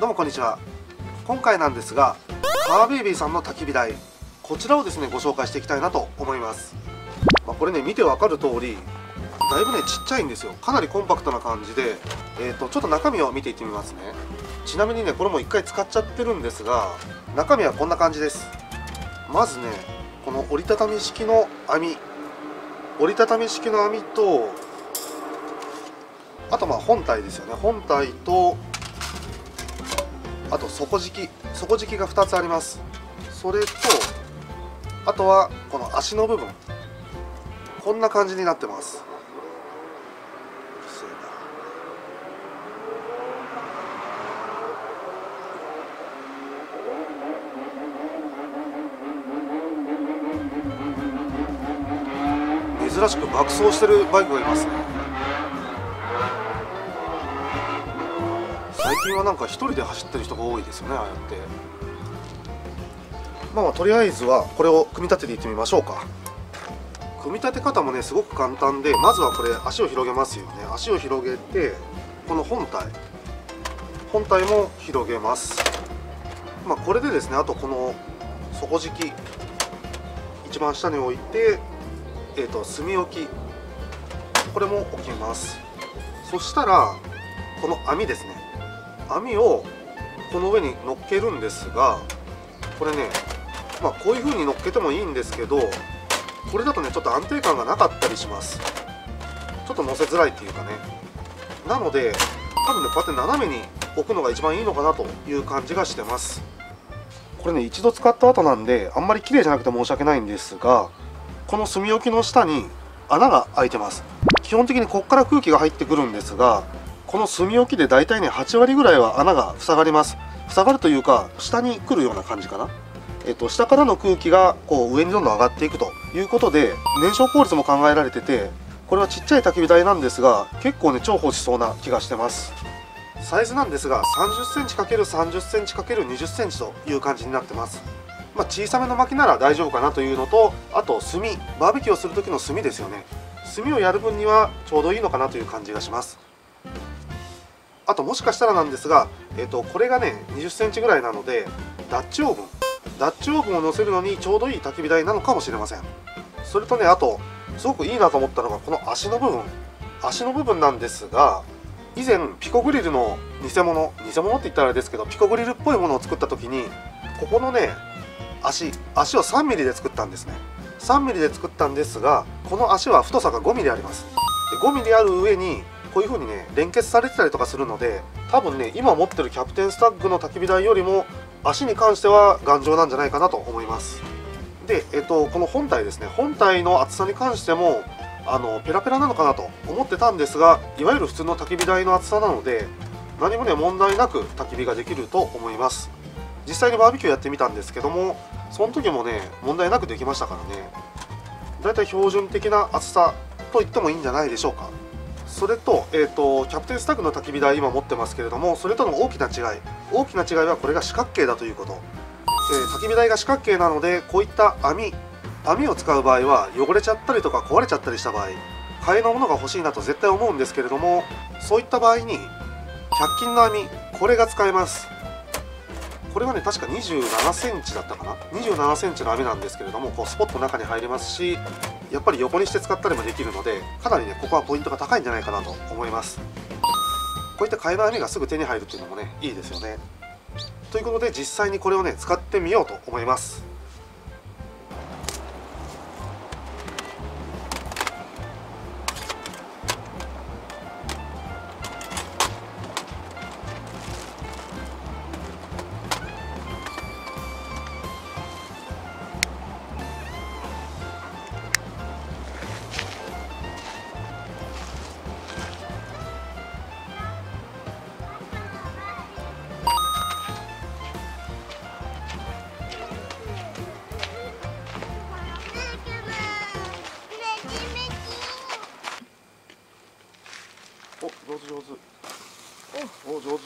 どうもこんにちは。今回なんですがカーベイビーさんの焚き火台、こちらをですねご紹介していきたいなと思います。これね見てわかる通りだいぶねちっちゃいんですよ。かなりコンパクトな感じで、ちょっと中身を見ていってみますね。ちなみにねこれも1回使っちゃってるんですが、中身はこんな感じです。まずねこの折りたたみ式の網、とあと本体ですよね。本体とあと底敷きが2つあります。それとあとはこの足の部分、こんな感じになってます。珍しく爆走してるバイクがいますね。最近はなんか一人で走ってる人が多いですよね、ああやって。とりあえずはこれを組み立てていってみましょうか。組み立て方もねすごく簡単で、まずはこれ足を広げますよね。足を広げてこの本体も広げます。これでですね、あとこの底敷き一番下に置いて炭置き、これも置きます。そしたらこの網ですね、網をこの上に乗っけるんですが、これね、こういう風に乗っけてもいいんですけど、これだとねちょっと安定感がなかったりします。ちょっと乗せづらいっていうかね。なので多分ねこうやって斜めに置くのが一番いいのかなという感じがしてます。これね一度使った後なんであんまり綺麗じゃなくて申し訳ないんですが、この炭置きの下に穴が開いてます。基本的にここから空気が入ってくるんですが、この炭置きでだいたいね8割ぐらいは穴が塞がります。塞がるというか下に来るような感じかな。下からの空気がこう上にどんどん上がっていくということで、燃焼効率も考えられてて、これはちっちゃい焚き火台なんですが結構ね重宝しそうな気がしてます。サイズなんですが 30cm×30cm×20cm という感じになってます。小さめの薪なら大丈夫かなというのと、あと炭、バーベキューをする時の炭ですよね。炭をやる分にはちょうどいいのかなという感じがします。あともしかしたらなんですが、これがね 20cm ぐらいなのでダッチオーブンを乗せるのにちょうどいい焚き火台なのかもしれません。それとね、あとすごくいいなと思ったのがこの足の部分なんですが、以前ピコグリルの偽物って言ったらあれですけど、ピコグリルっぽいものを作った時にここのね足を 3mm で作ったんですね。 3mm で作ったんですが、この足は太さが 5mm あります。で 5mm ある上にこういう風にね連結されてたりとかするので、多分ね今持ってるキャプテンスタッグの焚き火台よりも足に関しては頑丈なんじゃないかなと思います。で、この本体ですね、本体の厚さに関してもペラペラなのかなと思ってたんですが、いわゆる普通の焚き火台の厚さなので何もね問題なく焚き火ができると思います。実際にバーベキューやってみたんですけども、その時もね問題なくできましたからね。だいたい標準的な厚さと言ってもいいんじゃないでしょうか。それと、キャプテンスタッグの焚き火台今持ってますけれども、それとの大きな違いはこれが四角形だということ。焚き火台が四角形なので、こういった網を使う場合は汚れちゃったりとか壊れちゃったりした場合、替えのものが欲しいなと絶対思うんですけれども、そういった場合に100均の網、これが使えます。これはね確か 27cm だったかな。 27cm の網なんですけれども、こうスポッと中に入れますし、やっぱり横にして使ったりもできるので、かなりねここはポイントが高いんじゃないかなと思います。こういった替えの網がすぐ手に入るっていうのもねいいですよね。ということで実際にこれをね使ってみようと思います。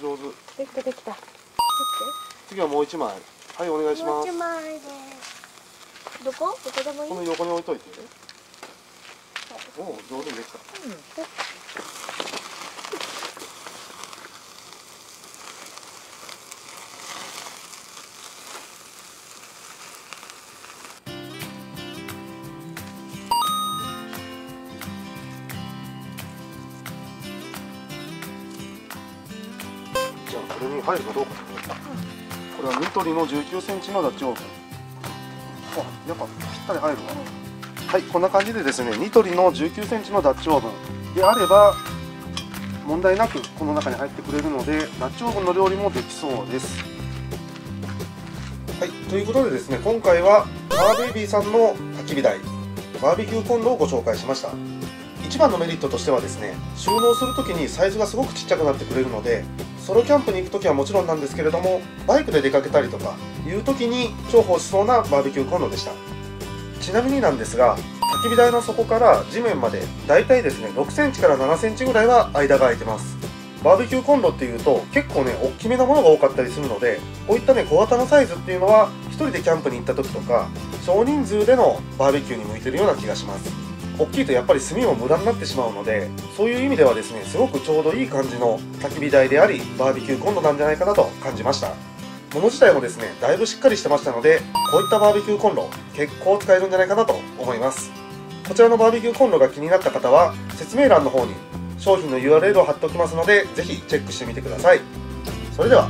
上手。できた。次はもう一枚。はい、お願いします。もう一枚です。どこでもいい。この横に置いといて。おお、上手にできた。これに入るかどうかということです。これはニトリの19センチのダッチオーブン。あ、やっぱぴったり入るわ。はい、こんな感じでですね、ニトリの19センチのダッチオーブンであれば問題なくこの中に入ってくれるので、ダッチオーブンの料理もできそうです。はい、ということでですね、今回はバーベイビーさんの焚き火台バーベキューコンロをご紹介しました。一番のメリットとしてはですね、収納するときにサイズがすごくちっちゃくなってくれるので、ソロキャンプに行くときはもちろんなんですけれども、バイクで出かけたりとかいうときに重宝しそうなバーベキューコンロでした。ちなみになんですが、焚き火台の底から地面までだいたいですね、6センチから7センチぐらいは間が空いてます。バーベキューコンロっていうと結構ね、大きめなものが多かったりするので、こういったね、小型のサイズっていうのは1人でキャンプに行ったときとか、少人数でのバーベキューに向いてるような気がします。大きいとやっぱり炭も無駄になってしまうので、そういう意味ではですね、すごくちょうどいい感じの焚き火台であり、バーベキューコンロなんじゃないかなと感じました。物自体もですね、だいぶしっかりしてましたので、こういったバーベキューコンロ、結構使えるんじゃないかなと思います。こちらのバーベキューコンロが気になった方は、説明欄の方に商品の URL を貼っておきますので、ぜひチェックしてみてください。それでは。